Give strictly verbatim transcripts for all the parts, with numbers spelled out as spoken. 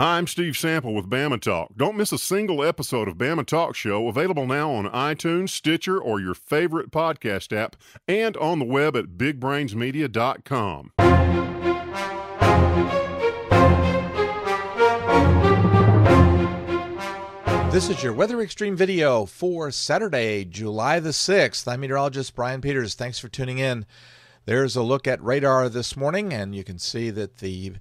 Hi, I'm Steve Sample with Bama Talk. Don't miss a single episode of Bama Talk Show, available now on iTunes, Stitcher, or your favorite podcast app, and on the web at big brains media dot com. This is your Weather Extreme video for Saturday, July the sixth. I'm meteorologist Brian Peters. Thanks for tuning in. There's a look at radar this morning, and you can see that the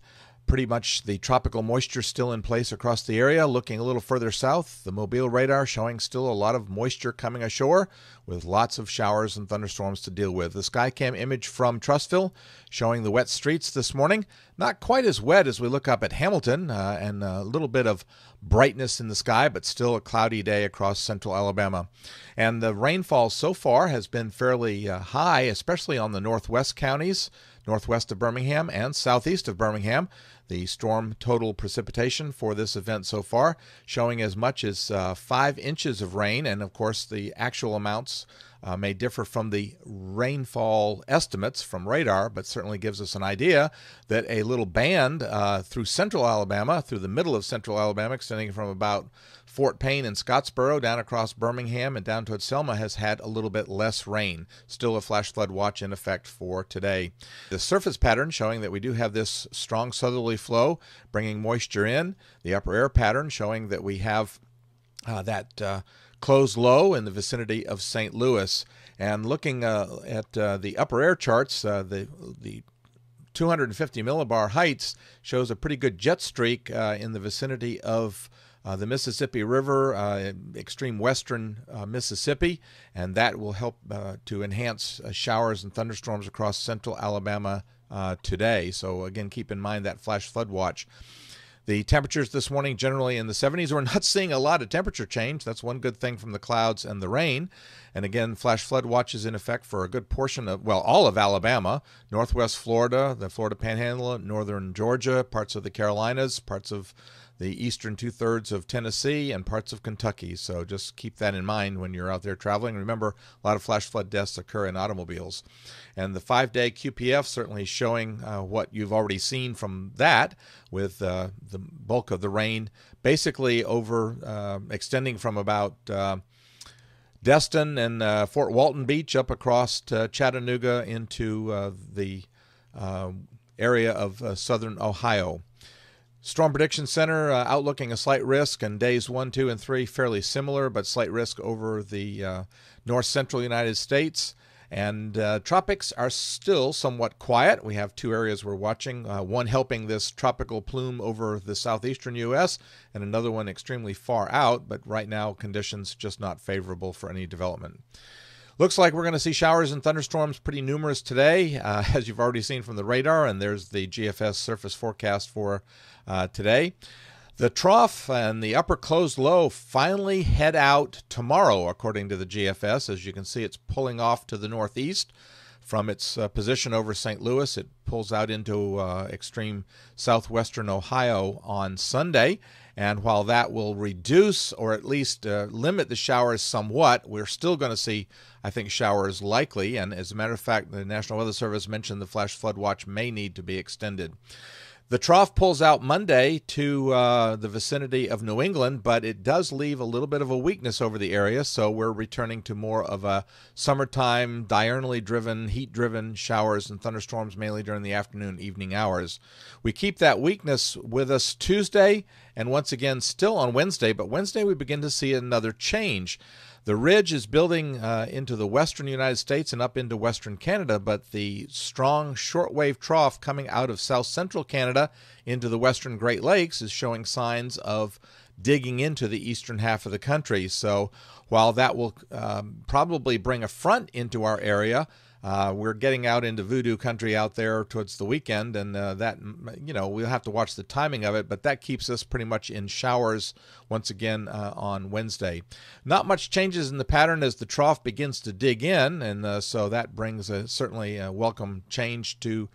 pretty much the tropical moisture still in place across the area. Looking a little further south, the Mobile radar showing still a lot of moisture coming ashore with lots of showers and thunderstorms to deal with. The SkyCam image from Trussville showing the wet streets this morning. Not quite as wet as we look up at Hamilton, uh, and a little bit of brightness in the sky, but still a cloudy day across central Alabama. And the rainfall so far has been fairly uh, high, especially on the northwest counties, northwest of Birmingham and southeast of Birmingham. The storm total precipitation for this event so far showing as much as uh, five inches of rain, and of course the actual amounts uh, may differ from the rainfall estimates from radar, but certainly gives us an idea that a little band uh, through central Alabama, through the middle of central Alabama, extending from about Fort Payne and Scottsboro down across Birmingham and down towards Selma, has had a little bit less rain. Still a flash flood watch in effect for today. The surface pattern showing that we do have this strong southerly flow bringing moisture in. The upper air pattern showing that we have uh, that uh, closed low in the vicinity of Saint Louis. And looking uh, at uh, the upper air charts, uh, the the two hundred fifty millibar heights shows a pretty good jet streak uh, in the vicinity of Uh, the Mississippi River, uh, extreme western uh, Mississippi, and that will help uh, to enhance uh, showers and thunderstorms across central Alabama uh, today. So again, keep in mind that flash flood watch. The temperatures this morning generally in the seventies. We're not seeing a lot of temperature change. That's one good thing from the clouds and the rain. And again, flash flood watch is in effect for a good portion of, well, all of Alabama, northwest Florida, the Florida Panhandle, northern Georgia, parts of the Carolinas, parts of the eastern two-thirds of Tennessee, and parts of Kentucky. So just keep that in mind when you're out there traveling. Remember, a lot of flash flood deaths occur in automobiles. And the five-day Q P F certainly showing uh, what you've already seen from that, with uh, the bulk of the rain basically over uh, extending from about Uh, Destin and uh, Fort Walton Beach up across uh, Chattanooga into uh, the uh, area of uh, southern Ohio. Storm Prediction Center uh, outlooking a slight risk, and days one, two, and three fairly similar, but slight risk over the uh, north central United States. And uh, tropics are still somewhat quiet. We have two areas we're watching, uh, one helping this tropical plume over the southeastern U S and another one extremely far out, but right now conditions just not favorable for any development. Looks like we're going to see showers and thunderstorms pretty numerous today, uh, as you've already seen from the radar, and there's the G F S surface forecast for uh, today. The trough and the upper closed low finally head out tomorrow, according to the G F S. As you can see, it's pulling off to the northeast from its uh, position over Saint Louis. It pulls out into uh, extreme southwestern Ohio on Sunday. And while that will reduce or at least uh, limit the showers somewhat, we're still going to see, I think, showers likely. And as a matter of fact, the National Weather Service mentioned the flash flood watch may need to be extended. The trough pulls out Monday to uh, the vicinity of New England, but it does leave a little bit of a weakness over the area, so we're returning to more of a summertime, diurnally driven, heat-driven showers and thunderstorms, mainly during the afternoon, evening hours. We keep that weakness with us Tuesday, and once again still on Wednesday, but Wednesday we begin to see another change. The ridge is building uh, into the western United States and up into western Canada, but the strong shortwave trough coming out of south central Canada into the western Great Lakes is showing signs of digging into the eastern half of the country. So while that will um, probably bring a front into our area, Uh, we're getting out into voodoo country out there towards the weekend, and uh, that, you know, we'll have to watch the timing of it, but that keeps us pretty much in showers once again uh, on Wednesday. Not much changes in the pattern as the trough begins to dig in, and uh, so that brings a, certainly a welcome change to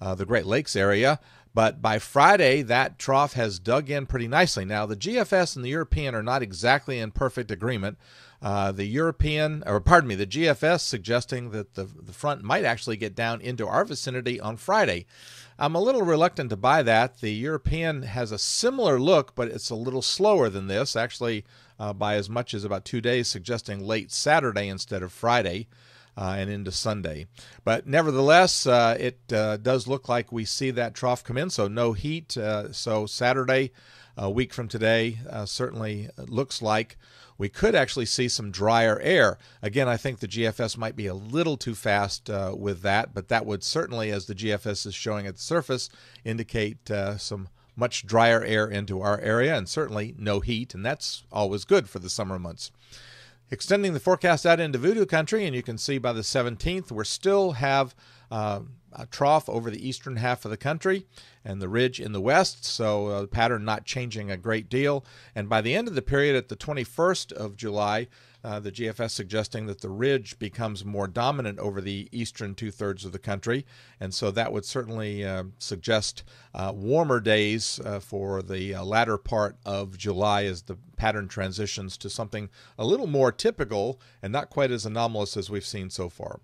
uh, the Great Lakes area. But by Friday, that trough has dug in pretty nicely. Now, the G F S and the European are not exactly in perfect agreement. Uh, the European, or pardon me, the G F S suggesting that the, the front might actually get down into our vicinity on Friday. I'm a little reluctant to buy that. The European has a similar look, but it's a little slower than this, actually uh, by as much as about two days, suggesting late Saturday instead of Friday. Uh, and into Sunday. But nevertheless, uh, it uh, does look like we see that trough come in, so no heat. Uh, so Saturday, a week from today, uh, certainly looks like we could actually see some drier air. Again, I think the G F S might be a little too fast uh, with that, but that would certainly, as the G F S is showing at the surface, indicate uh, some much drier air into our area, and certainly no heat, and that's always good for the summer months. Extending the forecast out into Voodoo Country, and you can see by the seventeenth, we still have uh, a trough over the eastern half of the country and the ridge in the west, so uh, the pattern not changing a great deal. And by the end of the period at the twenty-first of July, uh, the G F S suggesting that the ridge becomes more dominant over the eastern two-thirds of the country, and so that would certainly uh, suggest uh, warmer days uh, for the uh, latter part of July as the pattern transitions to something a little more typical and not quite as anomalous as we've seen so far.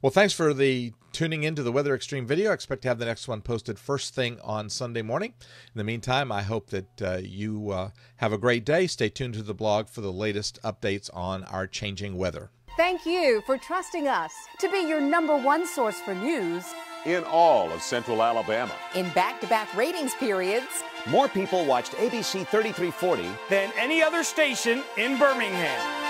Well, thanks for the tuning into the Weather Extreme video. I expect to have the next one posted first thing on Sunday morning. In the meantime, I hope that uh, you uh, have a great day. Stay tuned to the blog for the latest updates on our changing weather. Thank you for trusting us to be your number one source for news in all of Central Alabama. In back-to-back ratings periods, more people watched A B C thirty-three forty than any other station in Birmingham.